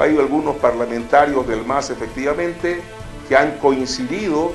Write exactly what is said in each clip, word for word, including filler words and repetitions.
Hay algunos parlamentarios del M A S, efectivamente, que han coincidido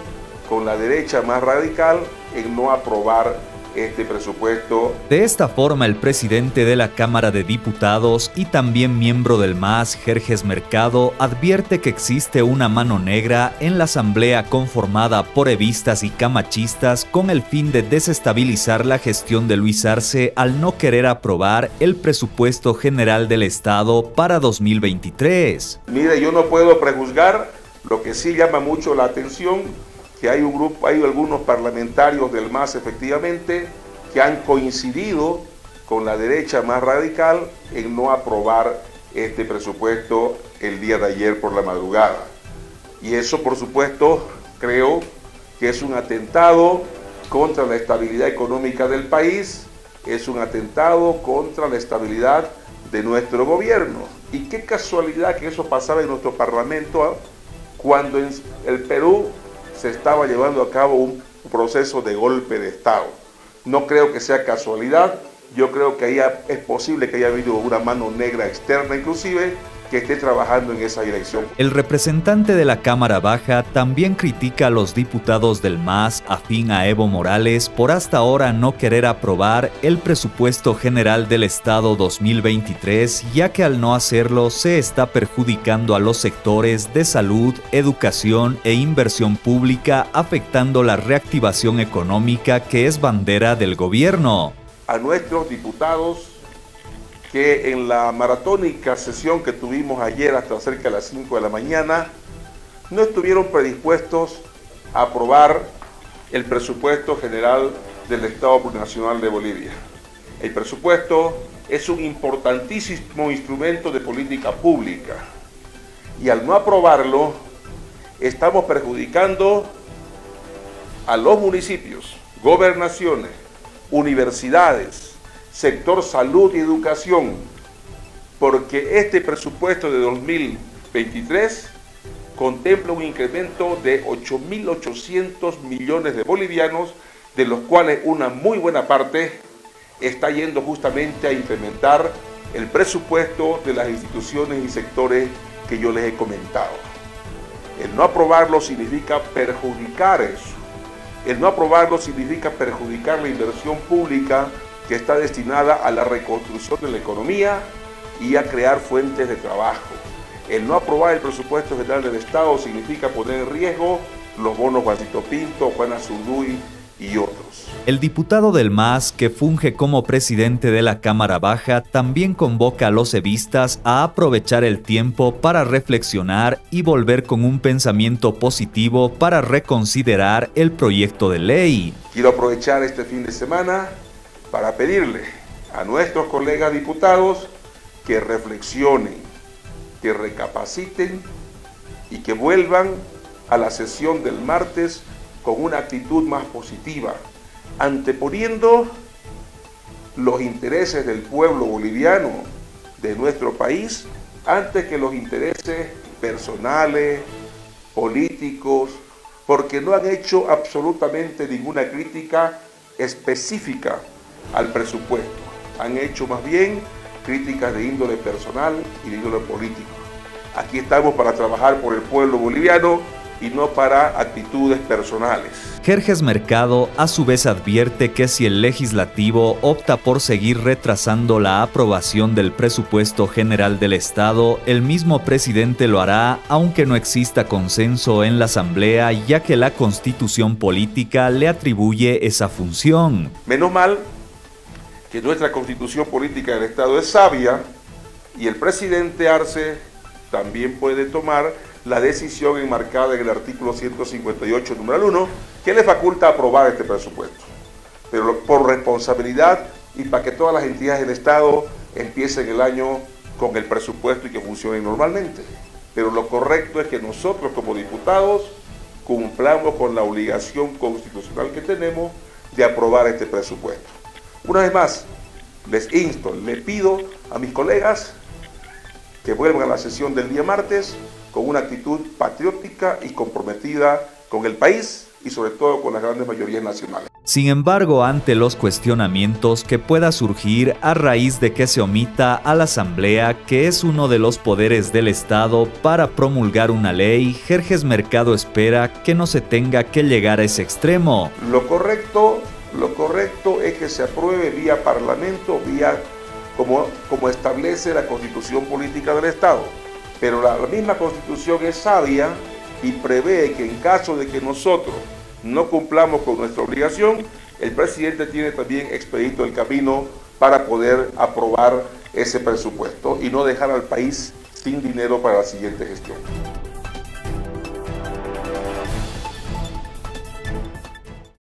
con la derecha más radical en no aprobar este presupuesto. De esta forma, el presidente de la Cámara de Diputados y también miembro del M A S, Jerjes Mercado, advierte que existe una mano negra en la asamblea conformada por evistas y camachistas con el fin de desestabilizar la gestión de Luis Arce al no querer aprobar el presupuesto general del Estado para dos mil veintitrés. Mire, yo no puedo prejuzgar, lo que sí llama mucho la atención que hay un grupo, hay algunos parlamentarios del M A S, efectivamente, que han coincidido con la derecha más radical en no aprobar este presupuesto el día de ayer por la madrugada. Y eso, por supuesto, creo que es un atentado contra la estabilidad económica del país, es un atentado contra la estabilidad de nuestro gobierno. Y qué casualidad que eso pasaba en nuestro Parlamento cuando en el Perú se estaba llevando a cabo un proceso de golpe de Estado. No creo que sea casualidad, yo creo que ahí es posible que haya habido una mano negra externa inclusive que esté trabajando en esa dirección. El representante de la Cámara Baja también critica a los diputados del M A S afín a Evo Morales por hasta ahora no querer aprobar el presupuesto general del Estado dos mil veintitrés, ya que al no hacerlo se está perjudicando a los sectores de salud, educación e inversión pública, afectando la reactivación económica que es bandera del gobierno. A nuestros diputados, que en la maratónica sesión que tuvimos ayer hasta cerca de las cinco de la mañana, no estuvieron predispuestos a aprobar el presupuesto general del Estado Plurinacional de Bolivia. El presupuesto es un importantísimo instrumento de política pública y al no aprobarlo estamos perjudicando a los municipios, gobernaciones, universidades, sector salud y educación, porque este presupuesto de dos mil veintitrés contempla un incremento de ocho mil ochocientos millones de bolivianos, de los cuales una muy buena parte está yendo justamente a incrementar el presupuesto de las instituciones y sectores que yo les he comentado. El no aprobarlo significa perjudicar eso. El no aprobarlo significa perjudicar la inversión pública que está destinada a la reconstrucción de la economía y a crear fuentes de trabajo. El no aprobar el presupuesto general del Estado significa poner en riesgo los bonos Juanito Pinto, Juana Azurduy y otros. El diputado del M A S, que funge como presidente de la Cámara Baja, también convoca a los evistas a aprovechar el tiempo para reflexionar y volver con un pensamiento positivo para reconsiderar el proyecto de ley. Quiero aprovechar este fin de semana para pedirle a nuestros colegas diputados que reflexionen, que recapaciten y que vuelvan a la sesión del martes con una actitud más positiva, anteponiendo los intereses del pueblo boliviano, de nuestro país, antes que los intereses personales, políticos, porque no han hecho absolutamente ninguna crítica específica al presupuesto. Han hecho más bien críticas de índole personal y de índole político. Aquí estamos para trabajar por el pueblo boliviano y no para actitudes personales. Jerjes Mercado a su vez advierte que si el legislativo opta por seguir retrasando la aprobación del presupuesto general del Estado, el mismo presidente lo hará, aunque no exista consenso en la asamblea, ya que la constitución política le atribuye esa función. Menos mal que nuestra constitución política del Estado es sabia y el presidente Arce también puede tomar la decisión enmarcada en el artículo ciento cincuenta y ocho, número uno, que le faculta aprobar este presupuesto. Pero por responsabilidad y para que todas las entidades del Estado empiecen el año con el presupuesto y que funcionen normalmente. Pero lo correcto es que nosotros como diputados cumplamos con la obligación constitucional que tenemos de aprobar este presupuesto. Una vez más, les insto, le pido a mis colegas que vuelvan a la sesión del día martes con una actitud patriótica y comprometida con el país y sobre todo con las grandes mayorías nacionales. Sin embargo, ante los cuestionamientos que pueda surgir a raíz de que se omita a la Asamblea, que es uno de los poderes del Estado, para promulgar una ley, Jerjes Mercado espera que no se tenga que llegar a ese extremo. Lo correcto, lo correcto es que se apruebe vía Parlamento, vía como, como establece la Constitución Política del Estado. Pero la, la misma Constitución es sabia y prevé que en caso de que nosotros no cumplamos con nuestra obligación, el presidente tiene también expedito el camino para poder aprobar ese presupuesto y no dejar al país sin dinero para la siguiente gestión.